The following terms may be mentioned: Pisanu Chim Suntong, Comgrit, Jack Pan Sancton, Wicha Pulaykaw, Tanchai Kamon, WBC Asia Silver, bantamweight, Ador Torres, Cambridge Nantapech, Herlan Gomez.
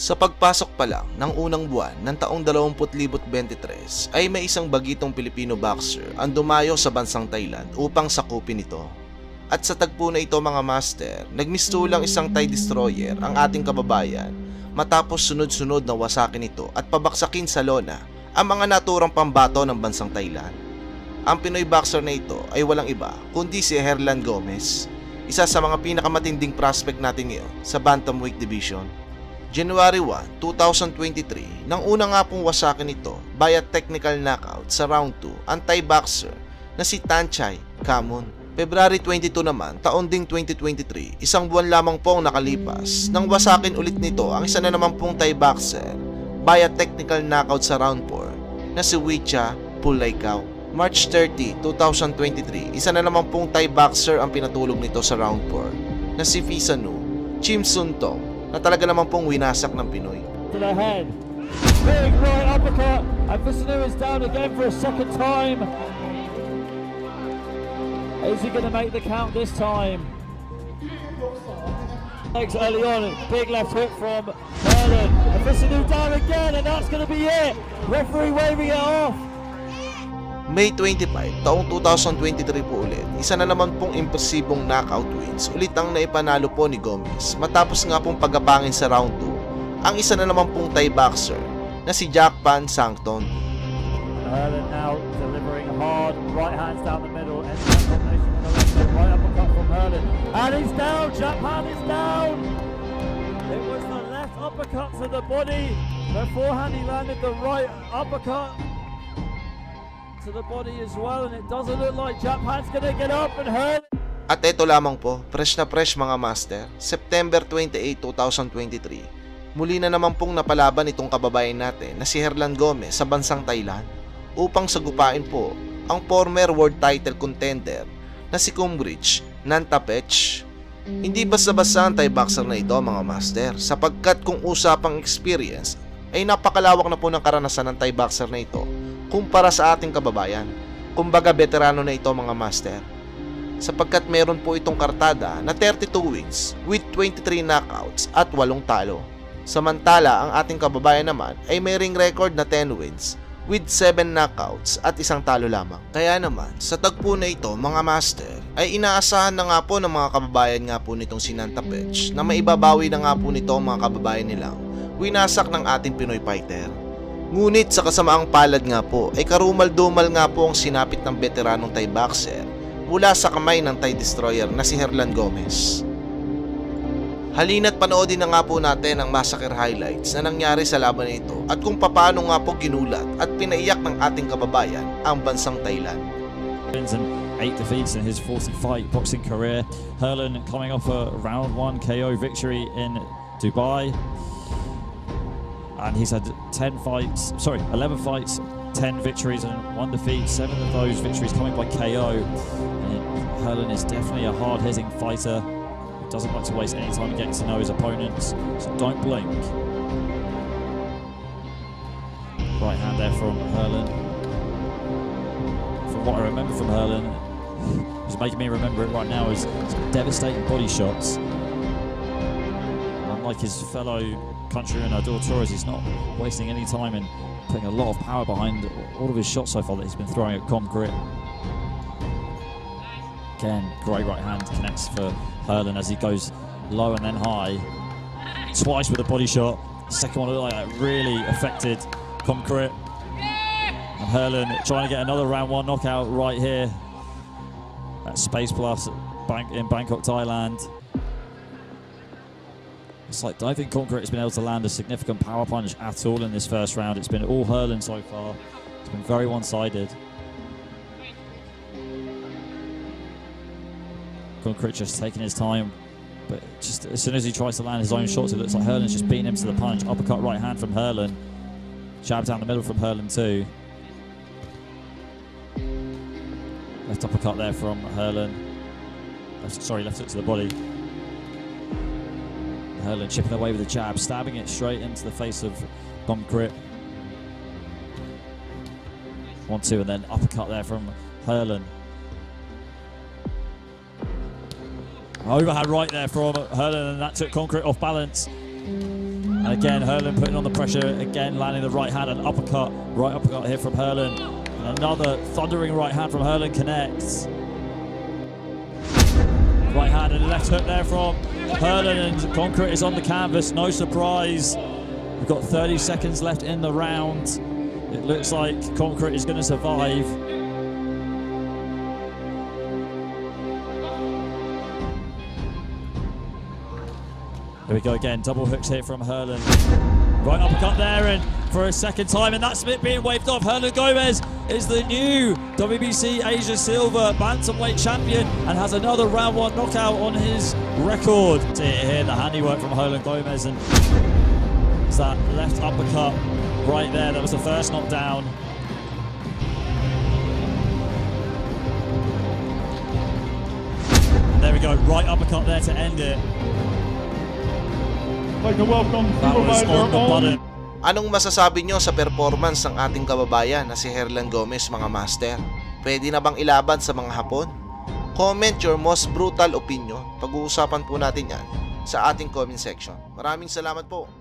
Sa pagpasok pa lang ng unang buwan ng taong 2023 ay may isang bagitong Pilipino boxer ang dumayo sa bansang Thailand upang sakupin ito. At sa tagpo na ito mga master, nagmistulang isang Thai destroyer ang ating kababayan matapos sunod-sunod na wasakin ito at pabaksakin sa lona ang mga naturang pambato ng bansang Thailand. Ang Pinoy boxer na ito ay walang iba kundi si Herlan Gomez, isa sa mga pinakamatinding prospect natin ngayon sa bantamweight division. January 1, 2023, nang una nga pong wasakin ito via technical knockout sa round 2 ang Thai boxer na si Tanchai Kamon. February 22 naman, taon ding 2023, isang buwan lamang pong nakalipas nang wasakin ulit nito ang isa na naman pong Thai boxer via technical knockout sa round 4 na si Wicha Pulaykaw. March 30, 2023, isa na naman pong Thai boxer ang pinatulog nito sa round 4 na si Pisanu Chim Suntong, na talaga naman pong winasak ng Pinoy. To the head. Big right uppercut. And Pisanu is down again for a second time. Is he going to make the count this time? Legs early on. Big left hook from Herlan. And Pisanu down again. And that's going to be it. Referee waving it off. May 25, taong 2023 po ulit, isa na naman pong impresibong knockout wins ulit ang naipanalo po ni Gomez matapos nga pong pagkapangin sa round 2 ang isa na naman pong Thai boxer na si Jack Pan Sancton. Herlan now delivering hard, right hands down the middle, and right uppercut from Herlan. And he's down, Jack Pan is down! It was the left uppercut to the body, beforehand he landed the right uppercut to the body as well, and it doesn't look like Jack Pan's gonna get up and hurt. At ito lamang po, fresh na fresh mga master, September 28, 2023. Muli na naman pong napalaban itong kababayan natin na si Herlan Gomez sa bansang Thailand upang sagupain po ang former world title contender na si Cambridge Nantapech. Hindi basta-basta ang Thai boxer na ito mga master, sapagkat kung usapang experience ay napakalawak na po ng karanasan ng Thai boxer na ito kumpara sa ating kababayan. Kumbaga veterano na ito mga master, sapagkat meron po itong kartada na 32 wins with 23 knockouts at 8 talo. Samantala ang ating kababayan naman ay may ring record na 10 wins with 7 knockouts at 1 talo lamang. Kaya naman sa tagpo na ito mga master ay inaasahan na nga po ng mga kababayan nga po nitong si Nantapech na maibabawi na nga po nito ang mga kababayan nilang winasak ng ating Pinoy fighter. Ngunit sa kasamaang palad nga po ay karumal-dumal nga po ang sinapit ng veteranong Thai boxer mula sa kamay ng Thai destroyer na si Herlan Gomez. Halina't panoodin na nga po natin ang massacre highlights na nangyari sa laban nito at kung paano nga po ginulat at pinaiyak ng ating kababayan ang bansang Thailand. 8 defeats in his 45 boxing career. Herlan coming off a round 1 KO victory in Dubai. And he's had 11 fights, 10 victories and 1 defeat, 7 of those victories coming by KO. And Herlan is definitely a hard-hitting fighter who doesn't like to waste any time getting to know his opponents, so don't blink. Right hand there from Herlan. From what I remember from Herlan, what's making me remember it right now is some devastating body shots. Unlike his fellow countryman Ador Torres, he's not wasting any time in putting a lot of power behind all of his shots so far that he's been throwing at Comgrit. Again, great right hand connects for Herlan as he goes low and then high. Twice with a body shot. Second one like that really affected Comgrit. And Herlan trying to get another round 1 knockout right here at Space Plus in Bangkok, Thailand. It's like, I don't think Comgrit has been able to land a significant power punch at all in this first round. It's been all Herlan so far. It's been very one-sided. Comgrit just taking his time, but just as soon as he tries to land his own shots, it looks like Herlan's just beating him to the punch. Uppercut right hand from Herlan. Jab down the middle from Herlan too. Left uppercut there from Herlan. Sorry, left hook to the body. Herlan chipping away with a jab, stabbing it straight into the face of Comgrit. 1-2 and then uppercut there from Herlan. Overhand right there from Herlan and that took Comgrit off balance. And again, Herlan putting on the pressure, again landing the right hand, an uppercut, right uppercut here from Herlan. And another thundering right hand from Herlan connects. Right hand and left hook there from Herlan, and concrete is on the canvas, no surprise. We've got 30 seconds left in the round. It looks like concrete is going to survive. Here we go again, double hooks here from Herlan. Right uppercut there, and for a second time, and that's it being waved off. Herlan Gomez is the new WBC Asia Silver bantamweight champion and has another round one knockout on his record. See it here, the handiwork from Herlan Gomez, and it's that left uppercut right there. That was the first knockdown. There we go, right uppercut there to end it. Like a welcome provider. Anong masasabi nyo sa performance ng ating kababayan na si Herlan Gomez, mga master? Pwede na bang ilaban sa mga Hapon? Comment your most brutal opinion. Pag-uusapan po natin yan sa ating comment section. Maraming salamat po.